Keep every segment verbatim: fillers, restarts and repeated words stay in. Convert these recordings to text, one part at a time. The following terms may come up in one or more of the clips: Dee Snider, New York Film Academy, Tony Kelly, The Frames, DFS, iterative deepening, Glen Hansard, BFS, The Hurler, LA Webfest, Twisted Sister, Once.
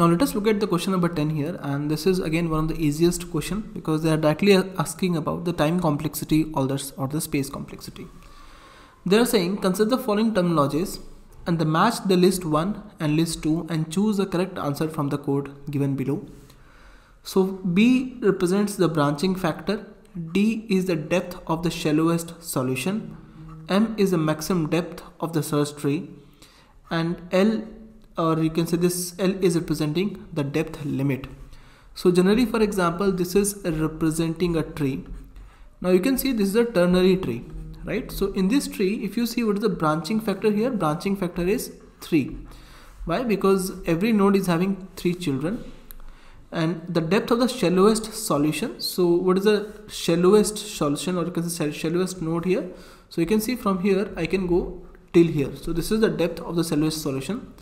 Now let us look at the question number ten here, and this is again one of the easiest question because they are directly asking about the time complexity or the, or the space complexity. They are saying consider the following terminologies and the match the list one and list two and choose the correct answer from the code given below. So B represents the branching factor, D is the depth of the shallowest solution, M is the maximum depth of the search tree, and L, or you can say this L is representing the depth limit. So generally, for example, this is representing a tree. Now you can see this is a ternary tree, right? So in this tree, if you see what is the branching factor here, branching factor is three. Why? Because every node is having three children. And the depth of the shallowest solution, so what is the shallowest solution, or you can say shallowest node here? So you can see from here I can go till here. So this is the depth of the shallowest solution,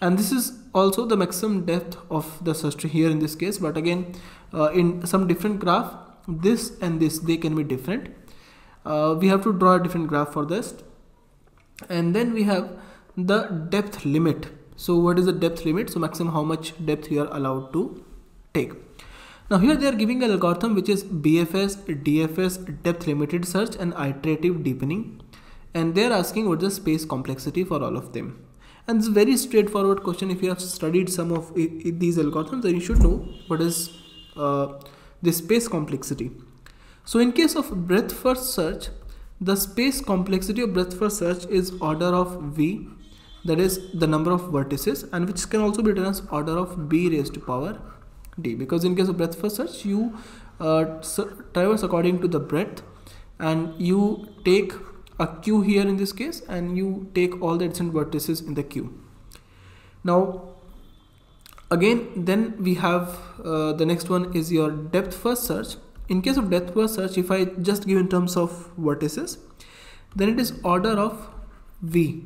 and this is also the maximum depth of the search tree here in this case. But again, uh, in some different graph, this and this, they can be different. Uh, we have to draw a different graph for this. And then we have the depth limit. So what is the depth limit? So maximum how much depth you are allowed to take. Now here they are giving an algorithm which is B F S, D F S, depth limited search, and iterative deepening, and they are asking what is the space complexity for all of them. And it's a very straightforward question. If you have studied some of these algorithms, then you should know what is uh, the space complexity. So in case of breadth first search, the space complexity of breadth first search is order of V, that is the number of vertices, and which can also be written as order of B raised to power D, because in case of breadth first search you uh, traverse according to the breadth, and you take a queue here in this case, and you take all the adjacent vertices in the queue. Now again, then we have uh, the next one is your depth first search. In case of depth first search, if I just give in terms of vertices, then it is order of V,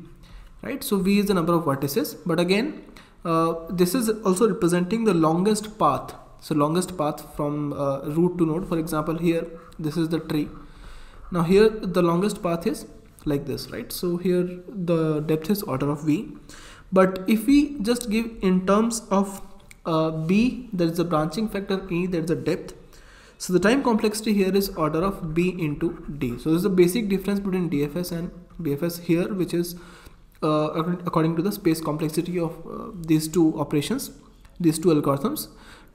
right? So V is the number of vertices, but again uh, this is also representing the longest path. So longest path from uh, root to node, for example here this is the tree. Now here the longest path is like this, right? So here the depth is order of V. But if we just give in terms of uh, B, there is a branching factor, E, there is a depth. So the time complexity here is order of B into D. So this is the basic difference between D F S and B F S here, which is Uh, according to the space complexity of uh, these two operations, these two algorithms.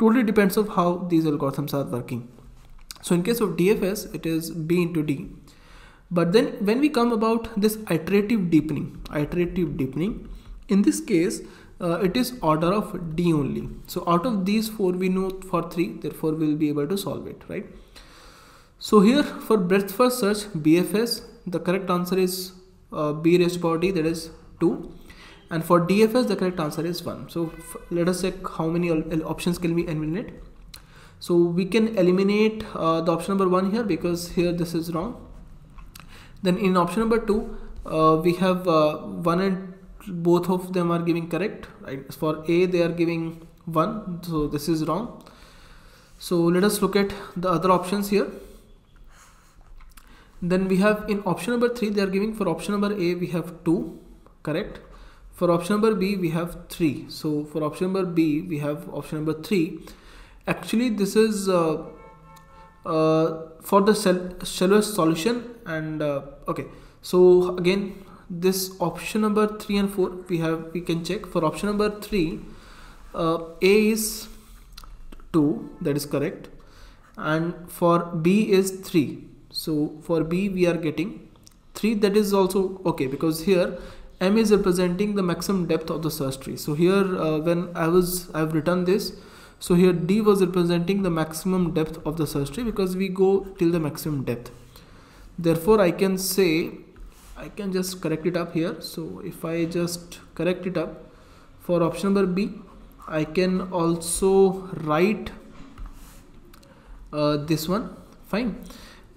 Totally depends on how these algorithms are working. So in case of D F S, it is B into D. But then when we come about this iterative deepening, iterative deepening, in this case, uh, it is order of D only. So out of these four, we know for three, therefore we'll be able to solve it, right? So here for breadth first search, B F S, the correct answer is Uh, B raised to power D, that is two, and for D F S the correct answer is one. So let us check how many options can we eliminate. So we can eliminate uh, the option number one here, because here this is wrong. Then in option number two uh, we have uh, one, and both of them are giving correct, right? For A they are giving one, so this is wrong. So let us look at the other options here. Then we have in option number three, they are giving for option number A we have two, correct. For option number B we have three. So for option number B we have option number three. Actually this is uh, uh, for the shallowest solution, and uh, okay. So again this option number three and four we have, we can check. For option number three uh, A is two, that is correct, and for B is three. So for B we are getting three, that is also okay, because here M is representing the maximum depth of the search tree. So here uh, when I was I've written this, so here D was representing the maximum depth of the search tree, because we go till the maximum depth. Therefore I can say, I can just correct it up here. So if I just correct it up for option number B, I can also write uh, this one, fine.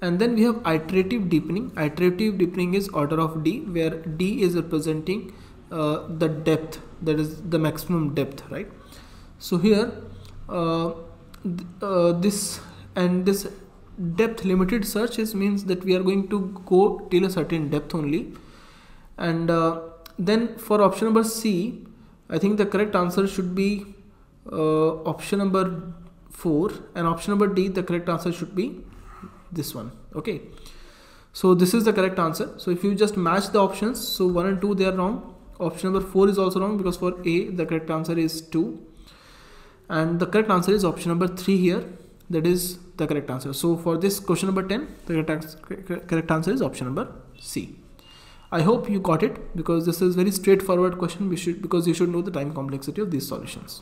And then we have iterative deepening. Iterative deepening is order of D, where D is representing uh, the depth, that is the maximum depth, right? So here uh, th uh, this and this depth limited search is means that we are going to go till a certain depth only. And uh, then for option number C, I think the correct answer should be uh, option number four, and option number D, the correct answer should be this one. Okay, so this is the correct answer. So if you just match the options, so one and two, they are wrong. Option number four is also wrong, because for A the correct answer is two, and the correct answer is option number three here. That is the correct answer. So for this question number ten, the correct, correct answer is option number C. I hope you got it, because this is very straightforward question. We should because you should know the time complexity of these solutions.